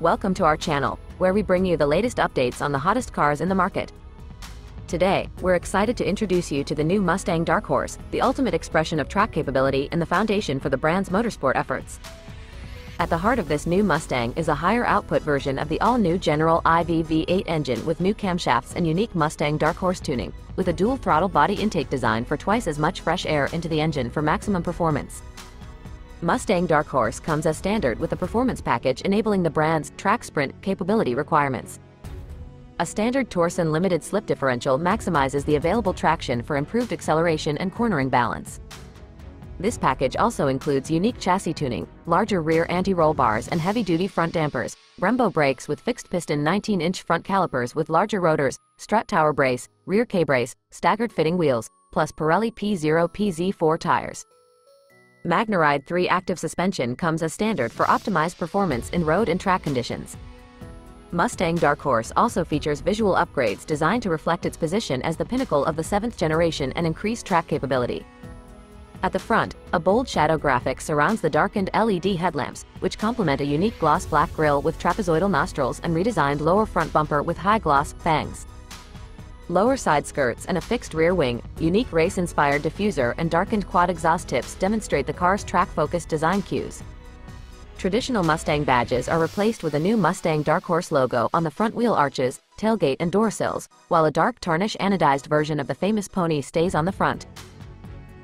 Welcome to our channel, where we bring you the latest updates on the hottest cars in the market. Today, we're excited to introduce you to the new Mustang Dark Horse, the ultimate expression of track capability and the foundation for the brand's motorsport efforts. At the heart of this new Mustang is a higher output version of the all-new General IV V8 engine with new camshafts and unique Mustang Dark Horse tuning, with a dual-throttle body intake design for twice as much fresh air into the engine for maximum performance. Mustang Dark Horse comes as standard with a performance package enabling the brand's track sprint capability requirements. A standard Torsen Limited Slip Differential maximizes the available traction for improved acceleration and cornering balance. This package also includes unique chassis tuning, larger rear anti-roll bars and heavy-duty front dampers, Brembo brakes with fixed-piston 19-inch front calipers with larger rotors, strut tower brace, rear K-brace, staggered fitting wheels, plus Pirelli P0 PZ4 tires. MagnaRide 3 active suspension comes as standard for optimized performance in road and track conditions. Mustang Dark Horse also features visual upgrades designed to reflect its position as the pinnacle of the 7th generation and increase track capability. At the front, a bold shadow graphic surrounds the darkened LED headlamps, which complement a unique gloss black grille with trapezoidal nostrils and redesigned lower front bumper with high gloss fangs. Lower side skirts and a fixed rear wing, unique race-inspired diffuser and darkened quad exhaust tips demonstrate the car's track-focused design cues. Traditional Mustang badges are replaced with a new Mustang Dark Horse logo on the front wheel arches, tailgate and door sills, while a dark tarnish anodized version of the famous pony stays on the front.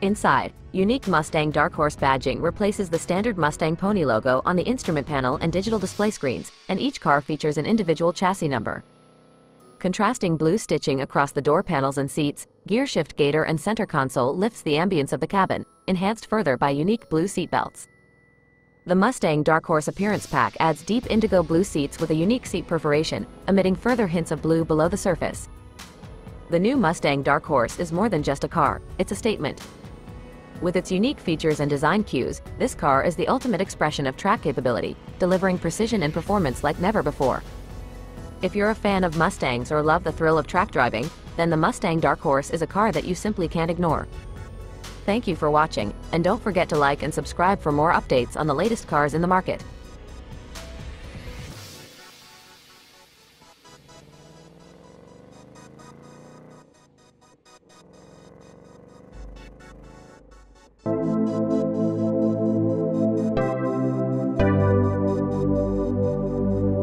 Inside, unique Mustang Dark Horse badging replaces the standard Mustang Pony logo on the instrument panel and digital display screens, and each car features an individual chassis number. Contrasting blue stitching across the door panels and seats, gearshift gaiter and center console lifts the ambience of the cabin, enhanced further by unique blue seatbelts. The Mustang Dark Horse appearance pack adds deep indigo blue seats with a unique seat perforation, emitting further hints of blue below the surface. The new Mustang Dark Horse is more than just a car, it's a statement. With its unique features and design cues, this car is the ultimate expression of track capability, delivering precision and performance like never before. If you're a fan of Mustangs or love the thrill of track driving, then the Mustang Dark Horse is a car that you simply can't ignore. Thank you for watching, and don't forget to like and subscribe for more updates on the latest cars in the market.